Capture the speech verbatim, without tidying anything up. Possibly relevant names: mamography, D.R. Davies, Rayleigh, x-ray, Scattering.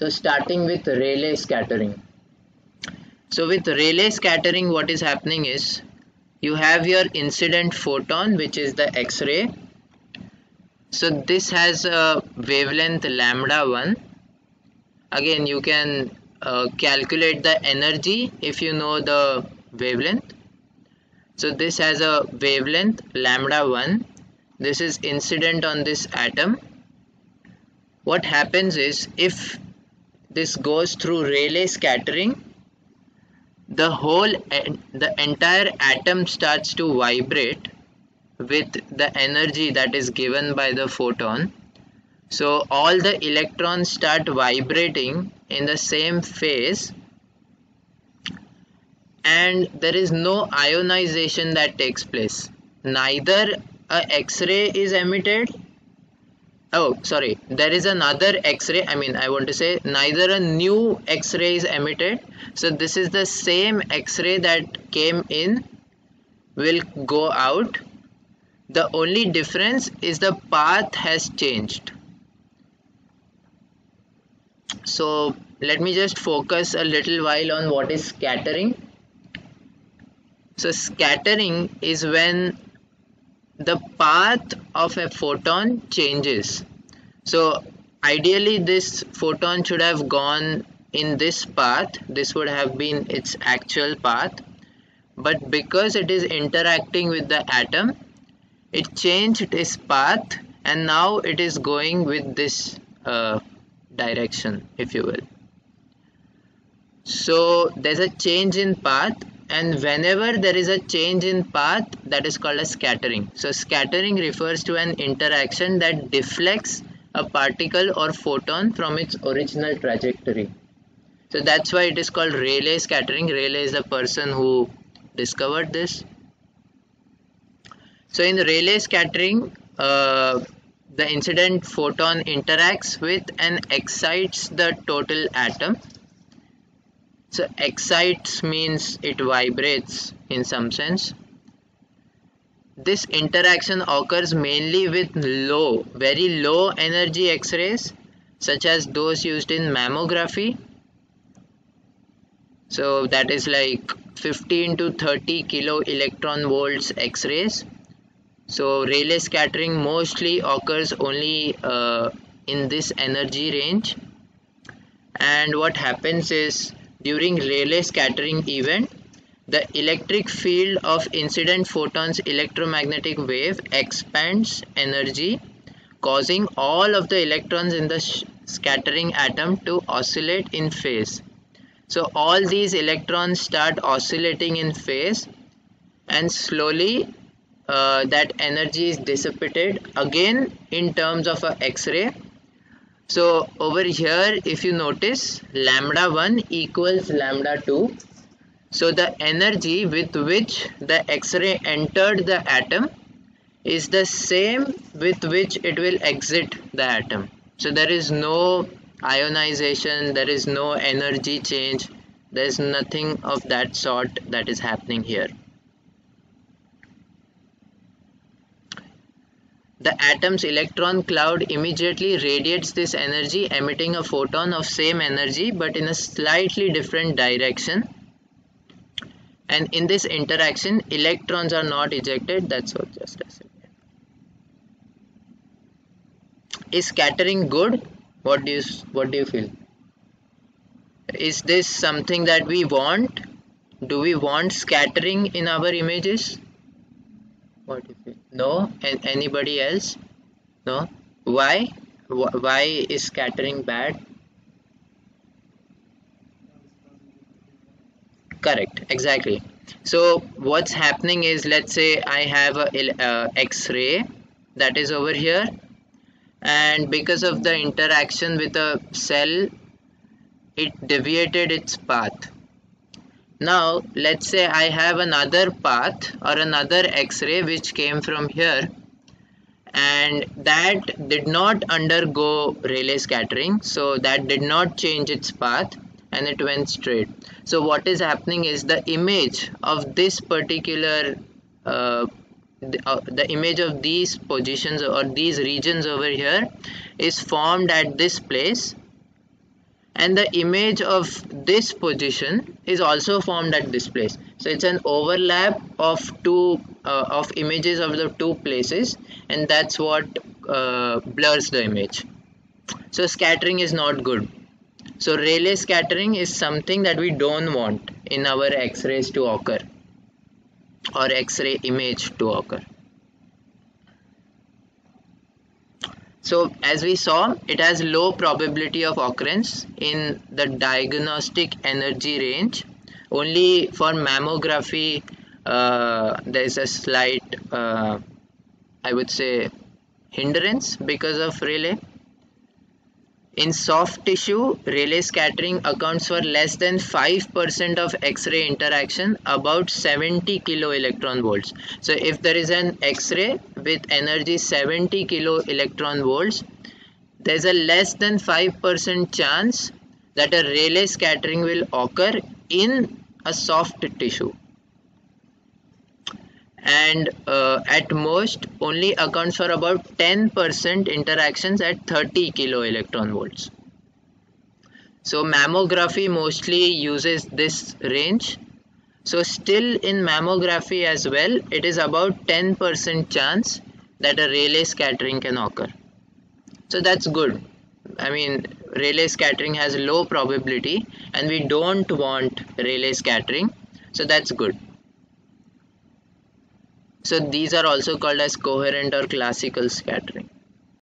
So starting with Rayleigh scattering. So with Rayleigh scattering, what is happening is you have your incident photon, which is the X-ray. So this has a wavelength lambda one. Again, you can uh, calculate the energy if you know the wavelength. So this has a wavelength lambda one. This is incident on this atom. What happens is, if this goes through Rayleigh scattering, the whole, the entire atom starts to vibrate with the energy that is given by the photon. So all the electrons start vibrating in the same phase, and there is no ionization that takes place. Neither a X-ray is emitted. Oh, sorry, there is another X-ray. I mean, I want to say neither a new X-ray is emitted. So this is the same X-ray that came in will go out. The only difference is the path has changed. So let me just focus a little while on what is scattering. So scattering is when the path of a photon changes. So ideally this photon should have gone in this path. This would have been its actual path, but because it is interacting with the atom, it changed its path, and now it is going with this uh, direction, if you will. So there's a change in path, and whenever there is a change in path, that is called a scattering. So scattering refers to an interaction that deflects a particle or photon from its original trajectory. So that's why it is called Rayleigh scattering. Rayleigh is the person who discovered this. So in Rayleigh scattering, uh, the incident photon interacts with and excites the total atom. So excites means it vibrates in some sense. This interaction occurs mainly with low, very low energy X-rays, such as those used in mammography. So that is like fifteen to thirty kilo electron volts X-rays. So Rayleigh scattering mostly occurs only uh, in this energy range. And what happens is, during Rayleigh scattering event, the electric field of incident photon's electromagnetic wave expands energy, causing all of the electrons in the scattering atom to oscillate in phase. So all these electrons start oscillating in phase, and slowly uh, that energy is dissipated again in terms of an X-ray. So over here, if you notice, lambda one equals lambda two. So the energy with which the X-ray entered the atom is the same with which it will exit the atom. So there is no ionization, there is no energy change, there is nothing of that sort that is happening here. The atom's electron cloud immediately radiates this energy, emitting a photon of same energy but in a slightly different direction. And in this interaction, electrons are not ejected. That's what just I said. Is scattering good? What do you what do you feel? Is this something that we want? Do we want scattering in our images? What do you feel? No? And anybody else? No? Why? Why is scattering bad? Correct, exactly. So what's happening is, let's say I have a uh, X-ray that is over here, and because of the interaction with a cell, it deviated its path. Now let's say I have another path or another X-ray which came from here, and that did not undergo Rayleigh scattering, so that did not change its path and it went straight. So what is happening is, the image of this particular uh, the, uh, the image of these positions or these regions over here is formed at this place, and the image of this position is also formed at this place. So it's an overlap of two uh, of images of the two places, and that's what uh, blurs the image. So scattering is not good. So Rayleigh scattering is something that we don't want in our X-rays to occur, or X-ray image to occur. So as we saw, it has low probability of occurrence in the diagnostic energy range. Only for mammography, uh, there is a slight, uh, I would say, hindrance because of Rayleigh. In soft tissue, Rayleigh scattering accounts for less than five percent of X-ray interaction, about seventy kilo electron volts. So if there is an X-ray with energy seventy kilo electron volts, there is a less than five percent chance that a Rayleigh scattering will occur in a soft tissue. And uh, at most only accounts for about ten percent interactions at thirty kilo electron volts. So mammography mostly uses this range. So still in mammography as well, it is about ten percent chance that a Rayleigh scattering can occur. So that's good. I mean, Rayleigh scattering has low probability and we don't want Rayleigh scattering. So that's good. So these are also called as coherent or classical scattering.